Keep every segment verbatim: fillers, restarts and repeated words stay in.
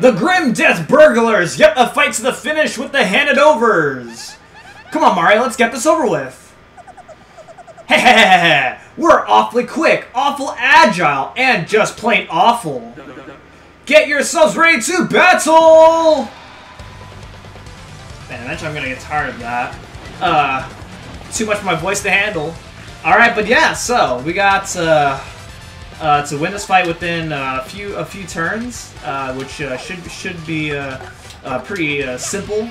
The Grim Death Burglars! Yep, a fight to the finish with the handed overs! Come on, Mario, let's get this over with! Hehehehe! We're awfully quick, awful agile, and just plain awful! Get yourselves ready to battle! Man, eventually I'm gonna get tired of that. Uh, too much for my voice to handle. Alright, but yeah, so, we got, uh... Uh, to win this fight within uh, a few a few turns, uh, which uh, should should be uh, uh, pretty uh, simple.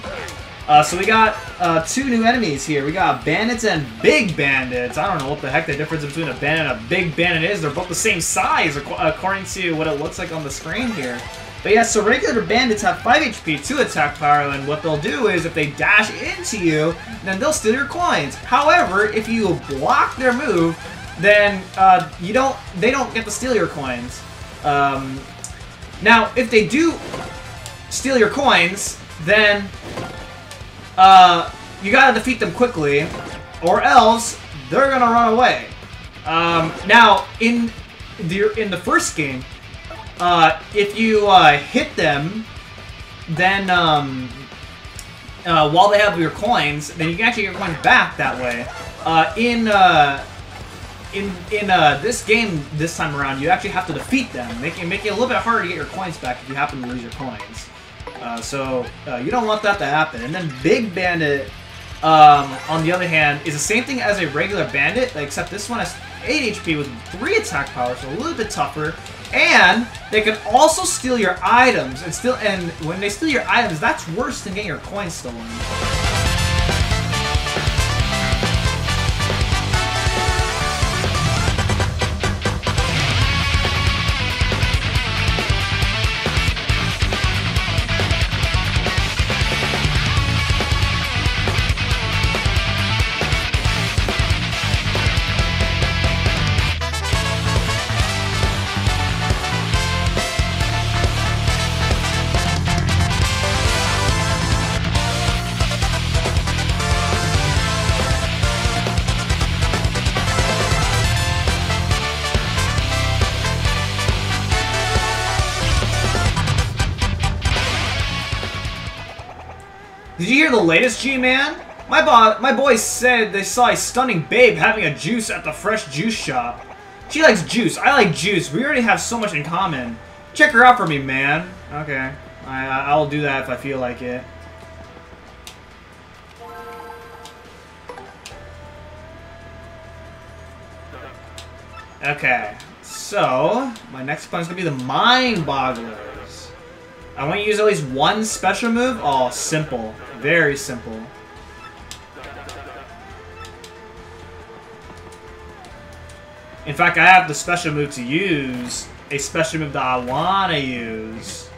Uh, so we got uh, two new enemies here. We got bandits and big bandits. I don't know what the heck the difference between a bandit and a big bandit is. They're both the same size, according to what it looks like on the screen here. But yeah, so regular bandits have five H P, two attack power, and what they'll do is if they dash into you, then they'll steal your coins. However, if you block their move, then uh, you don't. They don't get to steal your coins. Um, now, if they do steal your coins, then uh, you gotta defeat them quickly, or else they're gonna run away. Um, now, in the in the first game, uh, if you uh, hit them, then um, uh, while they have your coins, then you can actually get your coins back that way. Uh, in uh, In in uh, this game, this time around, you actually have to defeat them, making making it a little bit harder to get your coins back if you happen to lose your coins. Uh, so uh, you don't want that to happen. And then Big Bandit, um, on the other hand, is the same thing as a regular bandit, except this one has eight H P with three attack power, so a little bit tougher. And they can also steal your items, and still, and when they steal your items, that's worse than getting your coins stolen. Did you hear the latest, G-Man? My, bo my boy said they saw a stunning babe having a juice at the fresh juice shop. She likes juice. I like juice. We already have so much in common. Check her out for me, man. Okay. I, I'll do that if I feel like it. Okay. So, my next one's going to be the Mind Boggler. I want you to use at least one special move. Oh, simple. Very simple. In fact, I have the special move to use. A special move that I want to use.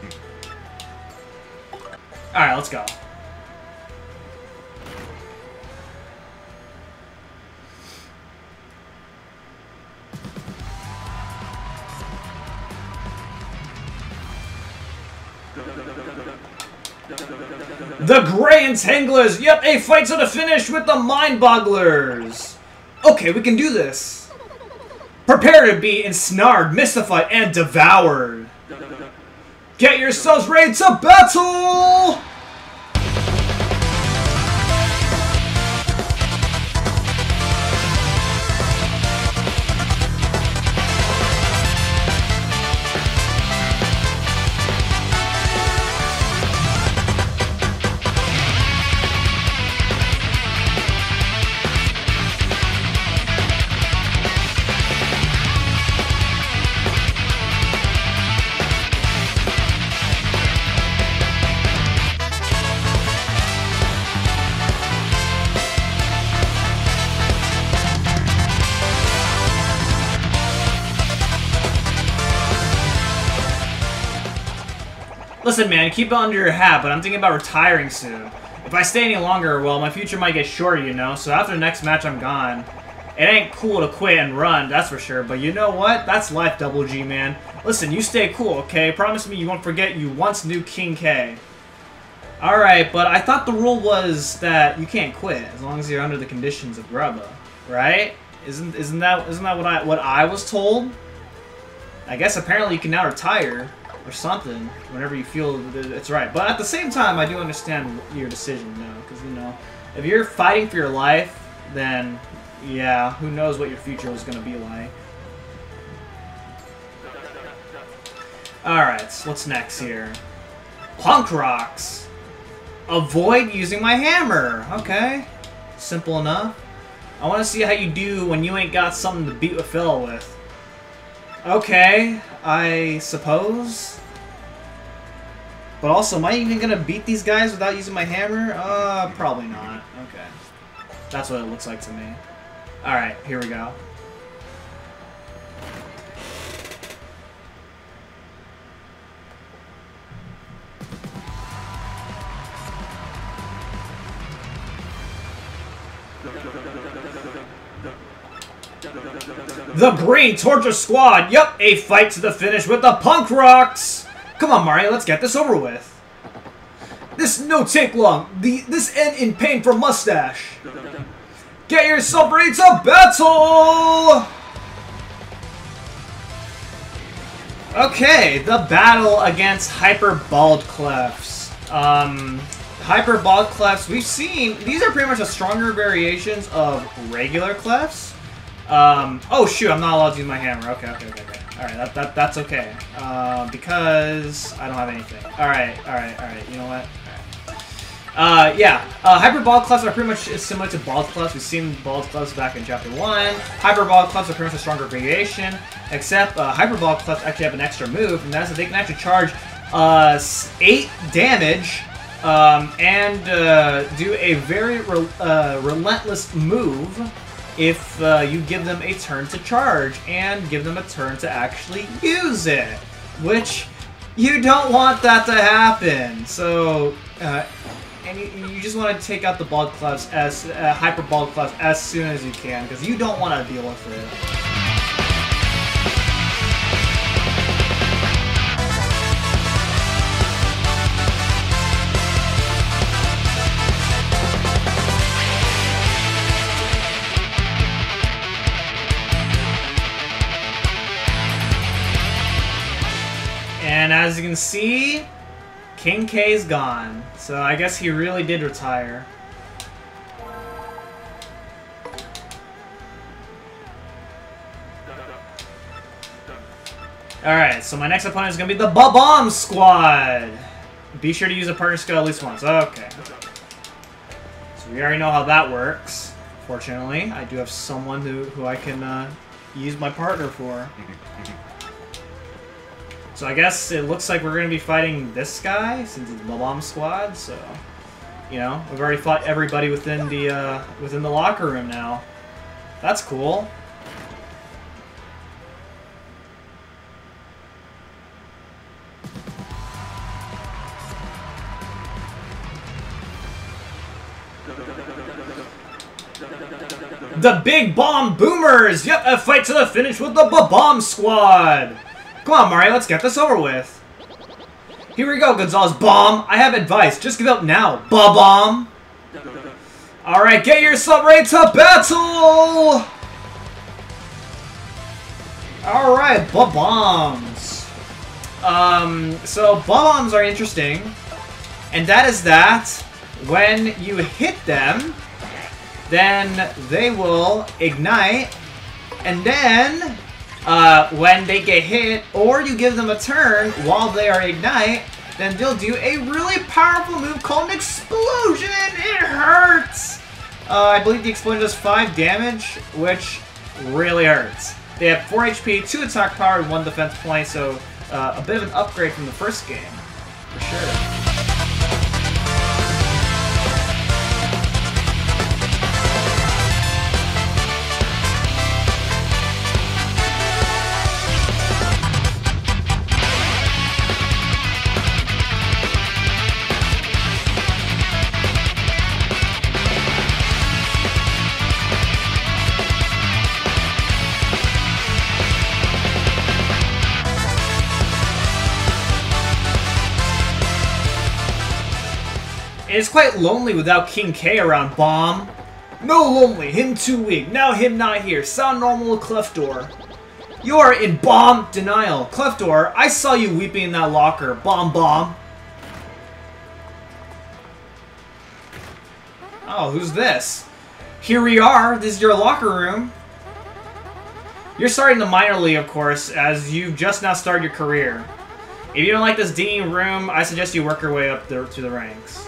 Alright, let's go. The Grey Entanglers! Yep, a fight to the finish with the Mind Bogglers! Okay, we can do this. Prepare to be ensnared, mystified, and devoured. Get yourselves ready to battle! Listen, man, keep it under your hat, but I'm thinking about retiring soon. If I stay any longer, well, my future might get shorter, you know, so after the next match, I'm gone. It ain't cool to quit and run, that's for sure, but you know what? That's life, Double G, man. Listen, you stay cool, okay? Promise me you won't forget you once knew King K. Alright, but I thought the rule was that you can't quit as long as you're under the conditions of Grubba, right? Isn't, isn't that, isn't that what I, what I was told? I guess apparently you can now retire or something whenever you feel it's right. But at the same time, I do understand your decision now, because, you know, if you're fighting for your life, then, yeah, who knows what your future is going to be like. Alright, so what's next here? Punk Rocks! Avoid using my hammer! Okay. Simple enough. I want to see how you do when you ain't got something to beat with Phil with. Okay, I suppose. But also, am I even going to beat these guys without using my hammer? Uh, probably not. Okay. That's what it looks like to me. Alright, here we go. The Green Torture Squad! Yup, a fight to the finish with the Punk Rocks! Come on, Mario, let's get this over with. This no take long. The, this end in pain for Mustache. Get yourself ready to battle! Okay, the battle against Hyper Bald Clefts. Um, Hyper Bald Clefts, we've seen, these are pretty much the stronger variations of regular Clefts. Um, oh shoot, I'm not allowed to use my hammer. Okay, okay, okay, okay. Alright, that, that, that's okay. Uh, because I don't have anything. Alright, alright, alright, you know what? Uh, yeah, uh, Hyper Bald Clefts are pretty much similar to Bald Clefts. We've seen Bald Clefts back in Chapter one. Hyper Bald Clefts are pretty much a stronger variation, except uh, Hyper Bald Clefts actually have an extra move, and that's that they can actually charge uh, eight damage um, and uh, do a very re uh, relentless move if uh, you give them a turn to charge and give them a turn to actually use it, which you don't want that to happen. So... Uh, And you, you just want to take out the Bald Clefts as uh, Hyper Bald Clefts as soon as you can, because you don't want to deal with it. And as you can see, King K's gone, so I guess he really did retire. Alright, so my next opponent is going to be the Bob-Omb Squad! Be sure to use a partner skill at least once. Okay. So we already know how that works. Fortunately, I do have someone who, who I can uh, use my partner for. So I guess it looks like we're going to be fighting this guy, since it's Bob-Omb Squad, so... You know, we've already fought everybody within the, uh, within the locker room now. That's cool. The Big Bomb Boomers! Yep, a fight to the finish with the Bob-Omb Squad! Come on, Mario, let's get this over with. Here we go, Gonzalez. Bomb! I have advice. Just give up now, Bob-Omb! Alright, get yourself ready to battle! Alright, Bob-Ombs. Um, so, Bob-Ombs are interesting. And that is that. When you hit them, then they will ignite. And then... Uh, when they get hit, or you give them a turn while they are ignite, then they'll do a really powerful move called an explosion! It hurts! Uh, I believe the explosion does five damage, which really hurts. They have four H P, two attack power, and one defense point, so uh, a bit of an upgrade from the first game, for sure. It's quite lonely without King K around, Bomb. No lonely, him too weak, now him not here, sound normal Cleftor. You are in bomb denial. Cleftor, I saw you weeping in that locker. Bomb bomb. Oh, who's this? Here we are. This is your locker room. You're starting the minor league, of course, as you've just now started your career. If you don't like this dean room, I suggest you work your way up the, to the ranks.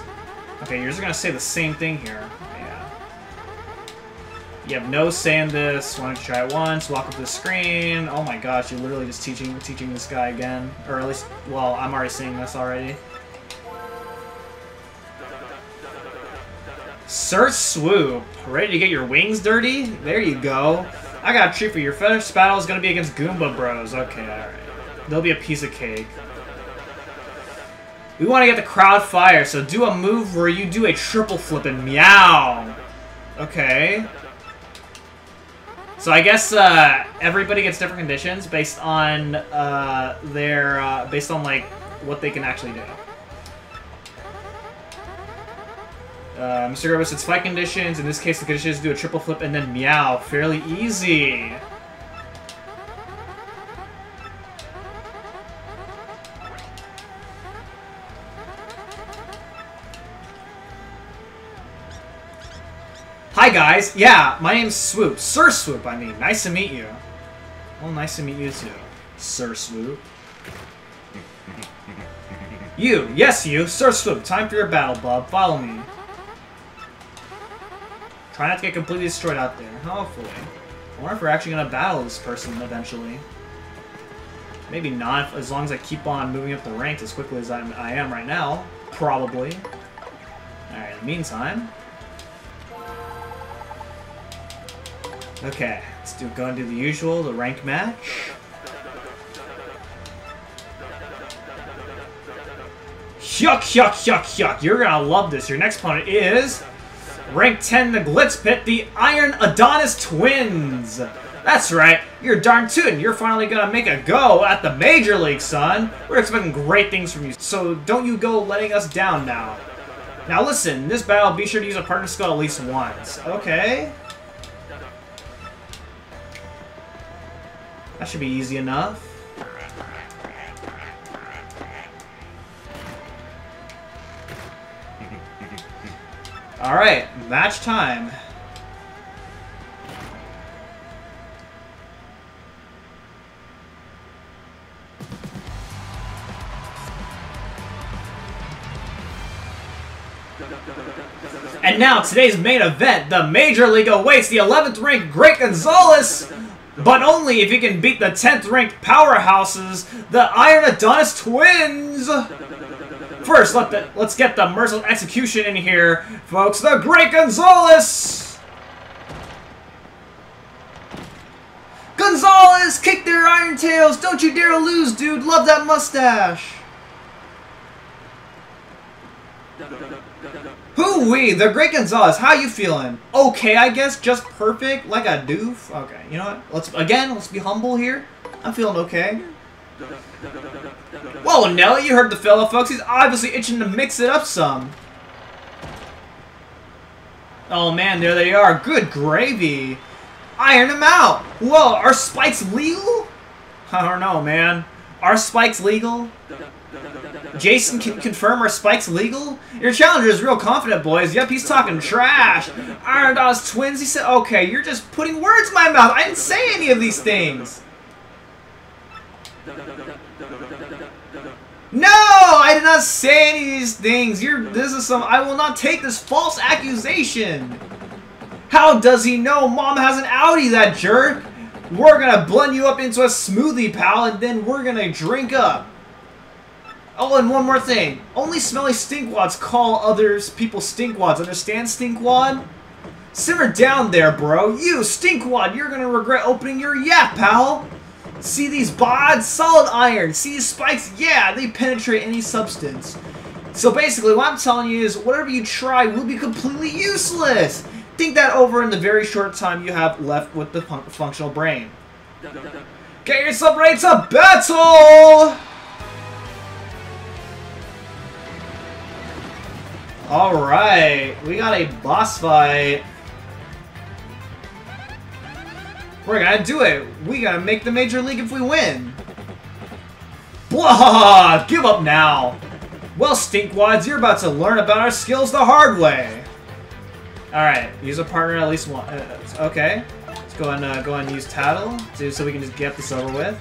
Okay, you're just going to say the same thing here. Yeah. You have no say in this. Why don't you try it once? Walk up to the screen. Oh my gosh, you're literally just teaching teaching this guy again. Or at least, well, I'm already seeing this already. Sir Swoop, ready to get your wings dirty? There you go. I got a treat for you. Your first battle is going to be against Goomba Bros. Okay, alright. They'll be a piece of cake. We want to get the crowd fired, so do a move where you do a triple flip and meow. Okay. So I guess uh, everybody gets different conditions based on uh, their, uh, based on like what they can actually do. Uh, Mister Grubba said spike conditions. In this case, the condition is to do a triple flip and then meow. Fairly easy. Hi, guys. Yeah, my name's Swoop. Sir Swoop, I mean. Nice to meet you. Well, nice to meet you, too. Sir Swoop. You. Yes, you. Sir Swoop. Time for your battle, bub. Follow me. Try not to get completely destroyed out there. Hopefully. I wonder if we're actually going to battle this person eventually. Maybe not, as long as I keep on moving up the ranks as quickly as I'm, I am right now. Probably. Alright, in the meantime. Okay, let's do, go and do the usual, the rank match. Yuck, yuck, yuck, yuck. You're going to love this. Your next opponent is... Rank ten, the Glitz Pit, the Iron Adonis Twins. That's right, you're darn tootin'. You're finally gonna make a go at the Major League, son. We're expecting great things from you, so don't you go letting us down now. Now listen, in this battle, be sure to use a partner skill at least once. Okay. That should be easy enough. Alright, match time. And now, today's main event, the Major League awaits the eleventh ranked Great Gonzalez, but only if he can beat the tenth ranked powerhouses, the Iron Adonis Twins! First, let the, let's get the merciless execution in here, folks. The Great Gonzalez! Gonzalez, kick their iron tails! Don't you dare lose, dude! Love that mustache! Hoo-wee! The Great Gonzalez, how you feeling? Okay, I guess. Just perfect? Like a doof? Okay, you know what? Let's Again, let's be humble here. I'm feeling okay. Whoa, Nelly, you heard the fellow, folks. He's obviously itching to mix it up some. Oh, man, there they are. Good gravy. Iron them out. Whoa, are spikes legal? I don't know, man. Are spikes legal? Jason can confirm, are spikes legal? Your challenger is real confident, boys. Yep, he's talking trash. Iron Adonis Twins, he said, okay, you're just putting words in my mouth. I didn't say any of these things. No! I did not say any of these things! You're, this is some- I will not take this false accusation! How does he know Mom has an Audi, that jerk? We're gonna blend you up into a smoothie, pal, and then we're gonna drink up. Oh, and one more thing. Only smelly stinkwads call others people stinkwads. Understand, stinkwad? Simmer down there, bro. You, stinkwad, you're gonna regret opening your yap, pal! See these bods? Solid iron. See these spikes? Yeah, they penetrate any substance. So basically, what I'm telling you is, whatever you try will be completely useless. Think that over in the very short time you have left with the fun functional brain. Get yourself ready to battle! Alright, we got a boss fight. We're gonna do it. We gotta make the Major League if we win. Blah! Give up now. Well, stinkwads, you're about to learn about our skills the hard way. All right, use a partner at least one. Uh, okay, let's go and uh, go and use Tattle to, so we can just get this over with.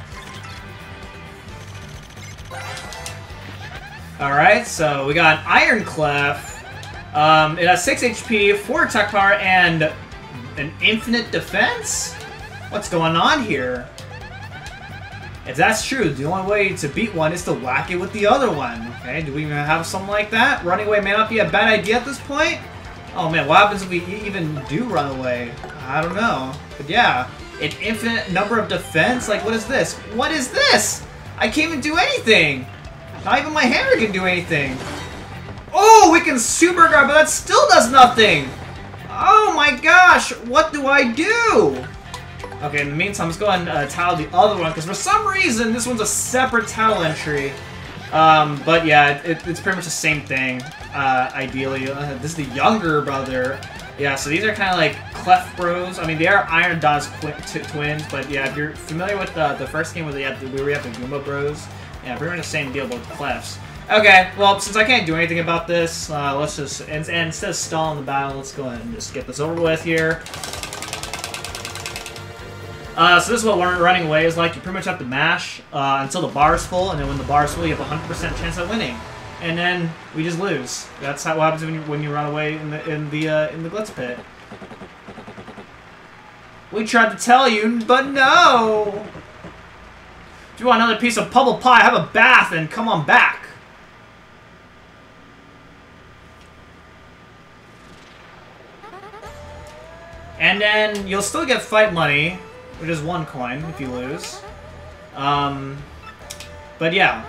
All right, so we got an Iron Cleft. Um, it has six H P, four attack power, and an infinite defense? What's going on here? If that's true, the only way to beat one is to whack it with the other one. Okay, do we even have something like that? Running away may not be a bad idea at this point. Oh man, what happens if we even do run away? I don't know. But yeah, an infinite number of defense? Like, what is this? What is this? I can't even do anything! Not even my hammer can do anything. Oh, we can super guard, but that still does nothing. Oh my gosh, what do I do? Okay, in the meantime, let's go and uh, tile the other one, because for some reason, this one's a separate tile entry. Um, but yeah, it, it's pretty much the same thing, uh, ideally. Uh, this is the younger brother. Yeah, so these are kind of like Cleft Bros. I mean, they are Iron Adonis Twins, but yeah, if you're familiar with the, the first game where we have the Goomba Bros, yeah, pretty much the same deal with Clefts. Okay, well, since I can't do anything about this, uh, let's just, and, and instead of stalling the battle, let's go ahead and just get this over with here. Uh, so this is what running away is like. You pretty much have to mash uh, until the bar is full, and then when the bar is full, you have a one hundred percent chance at winning. And then we just lose. That's how, what happens when you, when you run away in the in the, uh, in the Glitz Pit. We tried to tell you, but no! Do you want another piece of Pubble Pie? Have a bath and come on back! And then you'll still get fight money, which is one coin if you lose. Um, but yeah.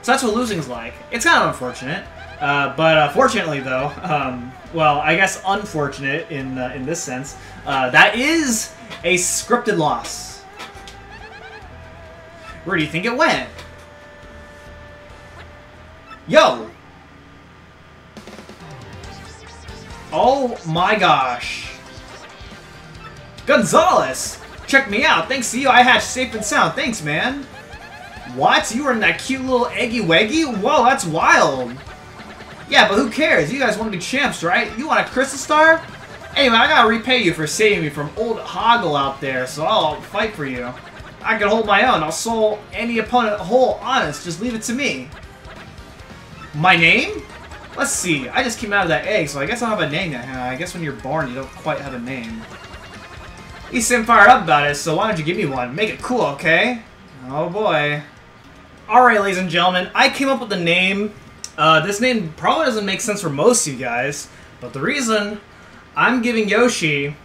So that's what losing's like. It's kind of unfortunate, uh, but uh, fortunately though, um, well, I guess unfortunate in uh, in this sense, uh, that is a scripted loss. Where do you think it went? Yo! Oh my gosh. Gonzalez! Check me out. Thanks to you, I hatched safe and sound. Thanks, man. What? You were in that cute little eggy-weggy? Whoa, that's wild. Yeah, but who cares? You guys want to be champs, right? You want a crystal star? Anyway, I gotta repay you for saving me from old Hoggle out there, so I'll fight for you. I can hold my own. I'll soul any opponent whole, honest. Just leave it to me. My name? Let's see, I just came out of that egg, so I guess I don't have a name yet. I guess when you're born, you don't quite have a name. You seem fired up about it, so why don't you give me one? Make it cool, okay? Oh boy. Alright, ladies and gentlemen, I came up with a name. Uh, this name probably doesn't make sense for most of you guys, but the reason I'm giving Yoshi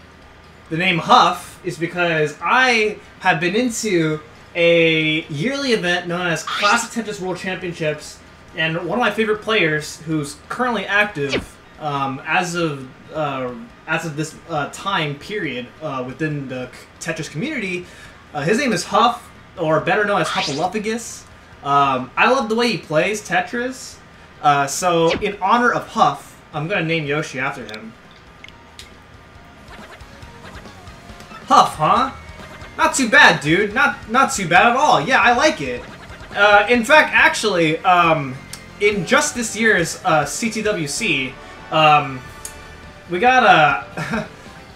the name Huff is because I have been into a yearly event known as Classic Tetris World Championships. And one of my favorite players, who's currently active um, as of uh, as of this uh, time period uh, within the Tetris community, uh, his name is Huff, or better known as Huffalopagus. Um, I love the way he plays Tetris, uh, so in honor of Huff, I'm gonna name Yoshi after him. Huff, huh? Not too bad, dude. Not not too bad at all. Yeah, I like it. Uh, in fact, actually, um, in just this year's uh, C T W C, um, we got uh, a...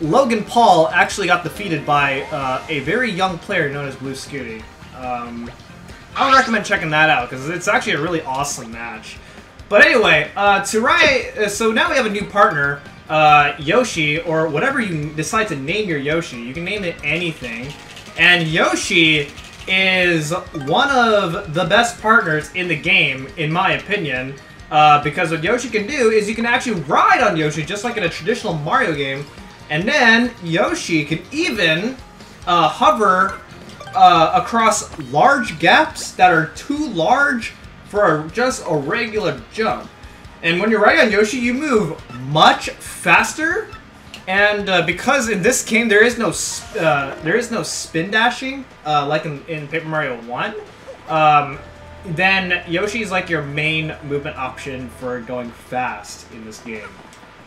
Logan Paul actually got defeated by uh, a very young player known as Blue Scooty. Um, I would recommend checking that out, because it's actually a really awesome match. But anyway, uh, to Rai, so now we have a new partner, uh, Yoshi, or whatever you decide to name your Yoshi. You can name it anything. And Yoshi is one of the best partners in the game, in my opinion, uh, because what Yoshi can do is you can actually ride on Yoshi, just like in a traditional Mario game, and then Yoshi can even uh, hover uh, across large gaps that are too large for a, just a regular jump. And when you're riding on Yoshi, you move much faster, and uh, because in this game there is no uh, there is no spin dashing uh, like in, in Paper Mario one, um, then Yoshi is like your main movement option for going fast in this game.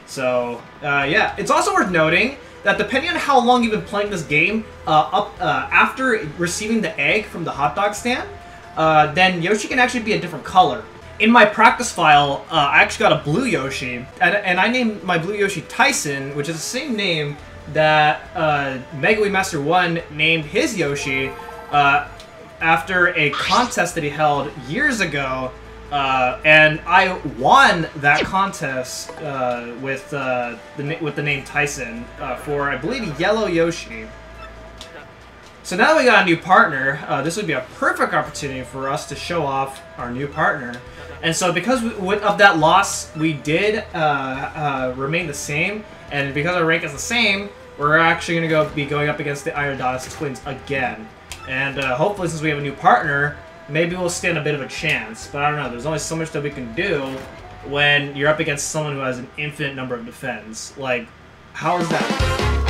So, uh, yeah. It's also worth noting that depending on how long you've been playing this game, uh, up uh, after receiving the egg from the hot dog stand, uh, then Yoshi can actually be a different color. In my practice file, uh, I actually got a blue Yoshi, and, and I named my blue Yoshi Tyson, which is the same name that uh, Megawiimaster one named his Yoshi uh, after a contest that he held years ago, uh, and I won that contest uh, with uh, the with the name Tyson uh, for, I believe, a yellow Yoshi. So now that we got a new partner, uh, this would be a perfect opportunity for us to show off our new partner. And so because we, of that loss, we did uh, uh, remain the same, and because our rank is the same, we're actually going to go be going up against the Iron Adonis Twins again. And uh, hopefully, since we have a new partner, maybe we'll stand a bit of a chance. But I don't know, there's only so much that we can do when you're up against someone who has an infinite number of defends. Like, how is that?